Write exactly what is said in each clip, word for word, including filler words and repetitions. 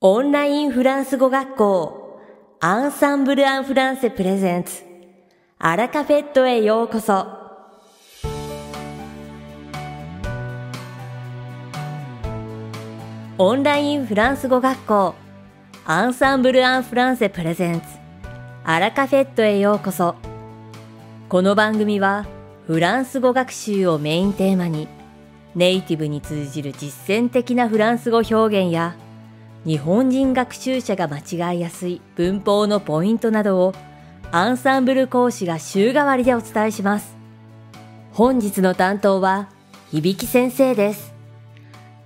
オンラインフランス語学校アンサンブル・アン・フランセプレゼンツアラカフェットへようこそ。オンラインフランス語学校アンサンブル・アン・フランセプレゼンツアラカフェットへようこそ。この番組はフランス語学習をメインテーマにネイティブに通じる実践的なフランス語表現や日本人学習者が間違いやすい文法のポイントなどをアンサンブル講師が週替わりでお伝えします。本日の担当は響先生です。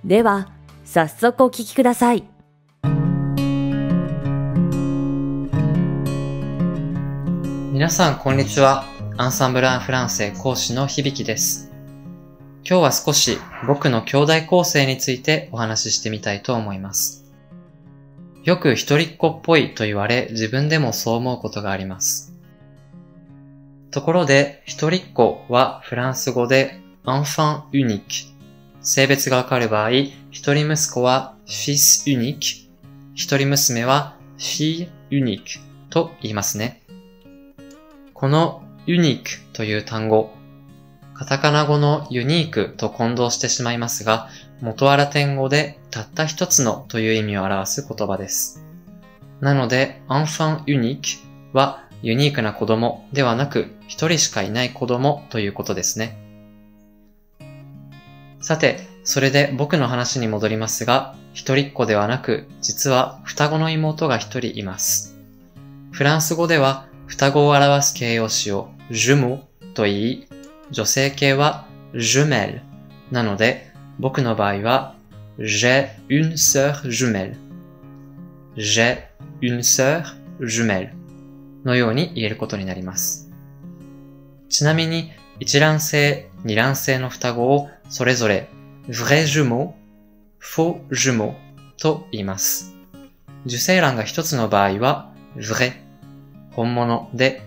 では早速お聞きください。皆さんこんにちは。アンサンブルアンフランセ講師の響です。今日は少し僕の兄弟構成についてお話ししてみたいと思います。よく一人っ子っぽいと言われ、自分でもそう思うことがあります。ところで、一人っ子はフランス語で enfant unique。性別がわかる場合、一人息子は fils unique、一人娘は fille unique と言いますね。この unique という単語、カタカナ語のユニークと混同してしまいますが、元アラテン語でたった一つのという意味を表す言葉です。なので、enfant unique はユニークな子供ではなく、一人しかいない子供ということですね。さて、それで僕の話に戻りますが、一人っ子ではなく、実は双子の妹が一人います。フランス語では双子を表す形容詞を jumeau と言い、女性形は jumelle なので、僕の場合は j'ai une sœur jumelle j'ai une sœur jumelle のように言えることになります。ちなみに、一卵性、二卵性の双子をそれぞれ vrai jumeau、faux jumeau と言います。受精卵が一つの場合は vrai 本物で、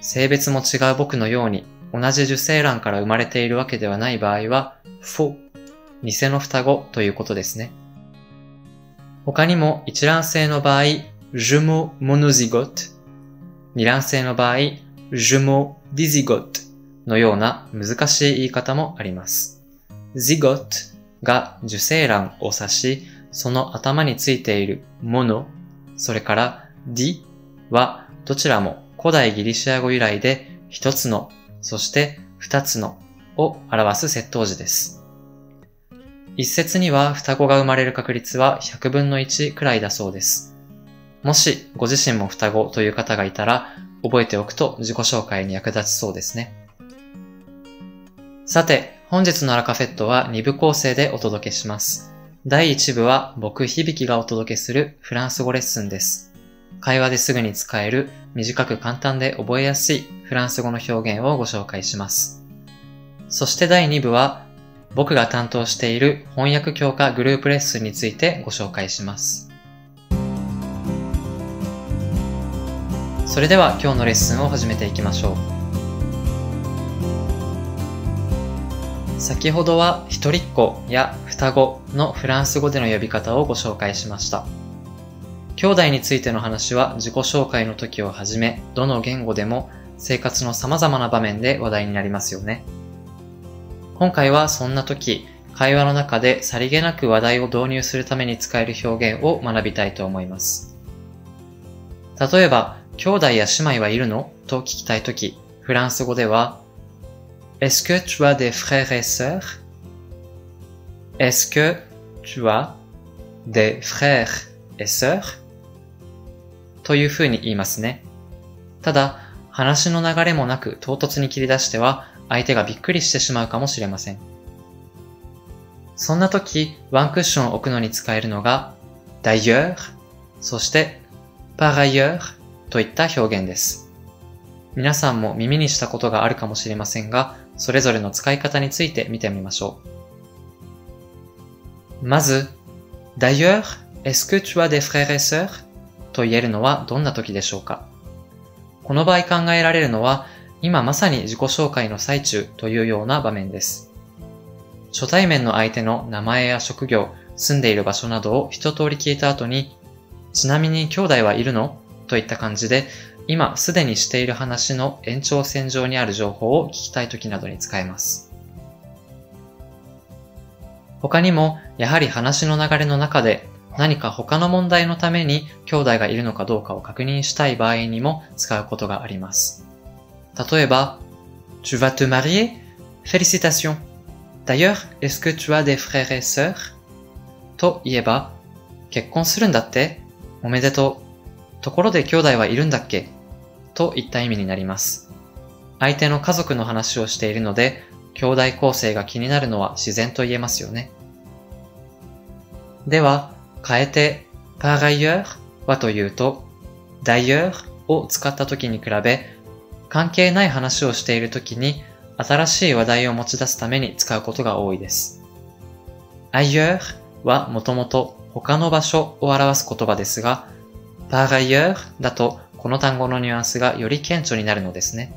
性別も違う僕のように同じ受精卵から生まれているわけではない場合は、faux、偽の双子ということですね。他にも一卵性の場合、jumeau monozygote、二卵性の場合、jumeau dizygoteのような難しい言い方もあります。zygoteが受精卵を指し、その頭についている mono、それから di はどちらも古代ギリシア語由来で一つのそして二つのを表す接頭詞です。一説には双子が生まれる確率はひゃくぶんのいちくらいだそうです。もしご自身も双子という方がいたら覚えておくと自己紹介に役立ちそうですね。さて、本日のアラカフェットはに部構成でお届けします。だいいち部は僕響がお届けするフランス語レッスンです。会話ですぐに使える、短く簡単で覚えやすいフランス語の表現をご紹介します。そしてだいに部は、僕が担当している翻訳強化グループレッスンについてご紹介します。それでは今日のレッスンを始めていきましょう。先ほどは一人っ子や双子のフランス語での呼び方をご紹介しました。兄弟についての話は自己紹介の時をはじめ、どの言語でも生活の様々な場面で話題になりますよね。今回はそんな時、会話の中でさりげなく話題を導入するために使える表現を学びたいと思います。例えば、兄弟や姉妹はいるの？と聞きたい時、フランス語では、Est-ce que tu as des frères et sœurs? Est-ce que tu as des frères et sœurs?という風に言いますね。ただ、話の流れもなく唐突に切り出しては相手がびっくりしてしまうかもしれません。そんな時、ワンクッションを置くのに使えるのが d'ailleurs、そして par ailleurs といった表現です。皆さんも耳にしたことがあるかもしれませんが、それぞれの使い方について見てみましょう。まず、d'ailleurs、est-ce que tu as des frères et sœurs?と言えるのはどんな時でしょうか。この場合考えられるのは、今まさに自己紹介の最中というような場面です。初対面の相手の名前や職業、住んでいる場所などを一通り聞いた後に、ちなみに兄弟はいるの？といった感じで、今すでにしている話の延長線上にある情報を聞きたい時などに使えます。他にも、やはり話の流れの中で何か他の問題のために兄弟がいるのかどうかを確認したい場合にも使うことがあります。例えば、Tu vas te marier? Félicitations! D'ailleurs, est-ce que tu as des frères et sœurs? と言えば、結婚するんだって？おめでとう。ところで兄弟はいるんだっけ？といった意味になります。相手の家族の話をしているので、兄弟構成が気になるのは自然と言えますよね。では、変えて、par ailleurs はというと、d'ailleurs を使った時に比べ、関係ない話をしている時に新しい話題を持ち出すために使うことが多いです。ailleurs はもともと他の場所を表す言葉ですが、par ailleurs だとこの単語のニュアンスがより顕著になるのですね。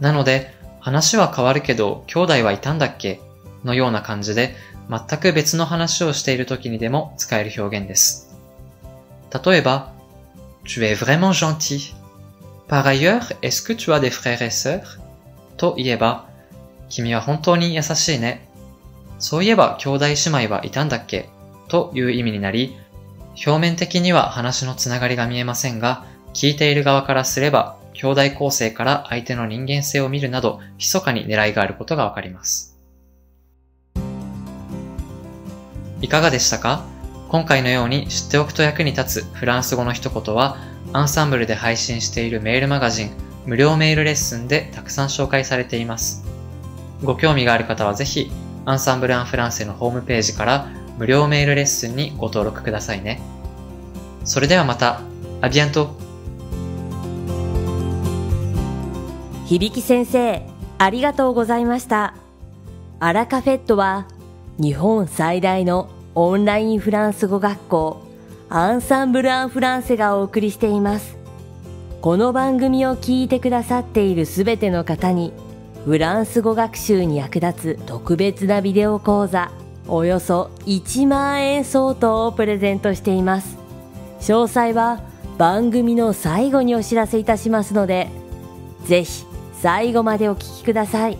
なので、話は変わるけど兄弟はいたんだっけ？のような感じで、全く別の話をしている時にでも使える表現です。例えば、Tu es vraiment gentil. Par ailleurs, est-ce que tu as des frères et sœurs? と言えば、君は本当に優しいね。そういえば兄弟姉妹はいたんだっけ？という意味になり、表面的には話のつながりが見えませんが、聞いている側からすれば、兄弟構成から相手の人間性を見るなど、密かに狙いがあることがわかります。いかがでしたか？今回のように知っておくと役に立つフランス語の一言は、アンサンブルで配信しているメールマガジン、無料メールレッスンでたくさん紹介されています。ご興味がある方はぜひ、アンサンブル・アン・フランセのホームページから無料メールレッスンにご登録くださいね。それではまた、アビアント。響先生、ありがとうございました。アラカフェットは、日本最大のオンラインフランス語学校アンサンブル・アン・フランセがお送りしています。この番組を聞いてくださっているすべての方にフランス語学習に役立つ特別なビデオ講座およそいちまんえん相当をプレゼントしています。詳細は番組の最後にお知らせいたしますので、ぜひ最後までお聞きください。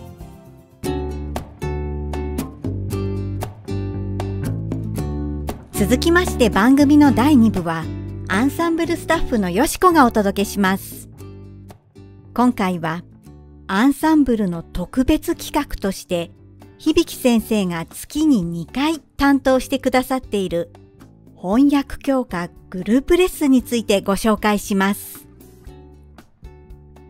続きまして番組のだいに部はアンサンブルスタッフのよしこがお届けします。今回はアンサンブルの特別企画として響先生が月ににかい担当してくださっている翻訳強化グループレッスンについてご紹介します。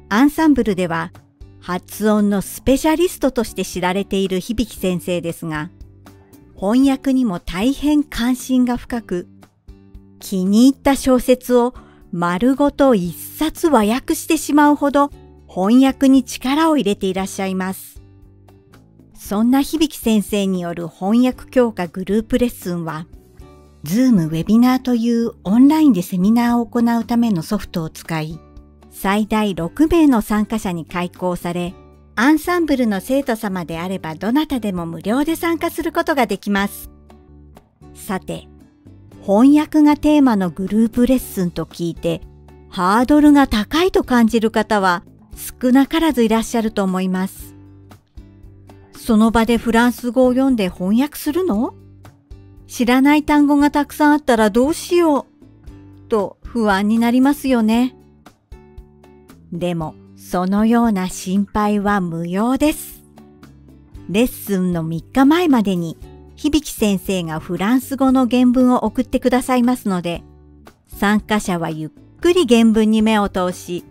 アンサンブルでは発音のスペシャリストとして知られている響先生ですが、翻訳にも大変関心が深く、気に入った小説を丸ごと一冊和訳してしまうほど翻訳に力を入れていらっしゃいます。そんな響先生による翻訳強化グループレッスンは、Zoom ウェビナーというオンラインでセミナーを行うためのソフトを使い、最大ろくめいの参加者に開講され、アンサンブルの生徒様であればどなたでも無料で参加することができます。さて、翻訳がテーマのグループレッスンと聞いて、ハードルが高いと感じる方は少なからずいらっしゃると思います。その場でフランス語を読んで翻訳するの？知らない単語がたくさんあったらどうしようと不安になりますよね。でも、そのような心配は無用です。レッスンのみっかまえまでに、響先生がフランス語の原文を送ってくださいますので、参加者はゆっくり原文に目を通し、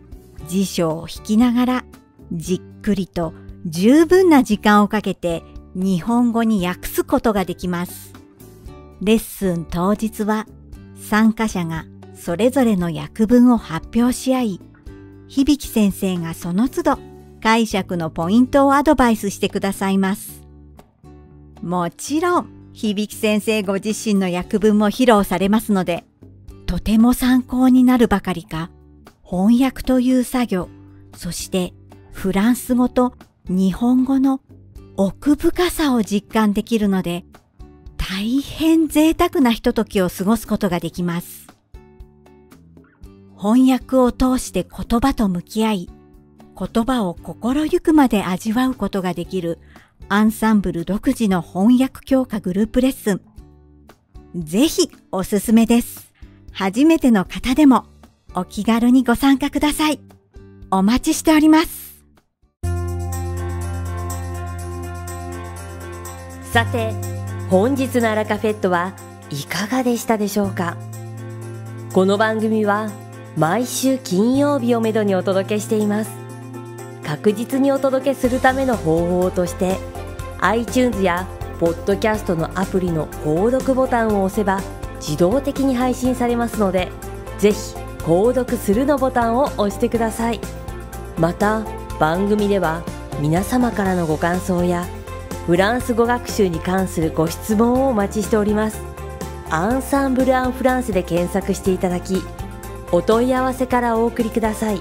辞書を引きながら、じっくりと十分な時間をかけて日本語に訳すことができます。レッスン当日は、参加者がそれぞれの訳文を発表し合い、響先生がその都度解釈のポイントをアドバイスしてくださいます。もちろん、響先生ご自身の訳文も披露されますので、とても参考になるばかりか、翻訳という作業、そしてフランス語と日本語の奥深さを実感できるので、大変贅沢なひとときを過ごすことができます。翻訳を通して言葉と向き合い、言葉を心ゆくまで味わうことができるアンサンブル独自の翻訳強化グループレッスン。ぜひおすすめです。初めての方でもお気軽にご参加ください。お待ちしております。さて、本日のアラカフェットはいかがでしたでしょうか。この番組は毎週金曜日をめどにお届けしています。確実にお届けするための方法として iTunes やポッドキャストのアプリの購読ボタンを押せば自動的に配信されますので、ぜひ購読するのボタンを押してください。また番組では皆様からのご感想やフランス語学習に関するご質問をお待ちしております。アンサンブル・アン・フランセで検索していただき、お問い合わせからお送りください。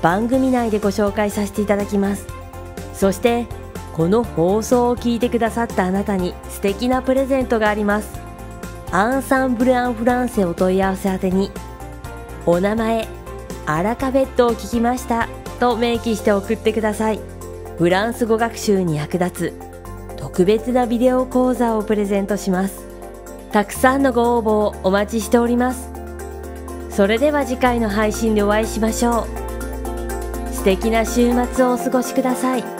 番組内でご紹介させていただきます。そしてこの放送を聞いてくださったあなたに素敵なプレゼントがあります。アンサンブル・アン・フランセお問い合わせ宛てに、お名前、アラカフェットを聞きましたと明記して送ってください。フランス語学習に役立つ特別なビデオ講座をプレゼントします。たくさんのご応募をお待ちしております。それでは次回の配信でお会いしましょう。素敵な週末をお過ごしください。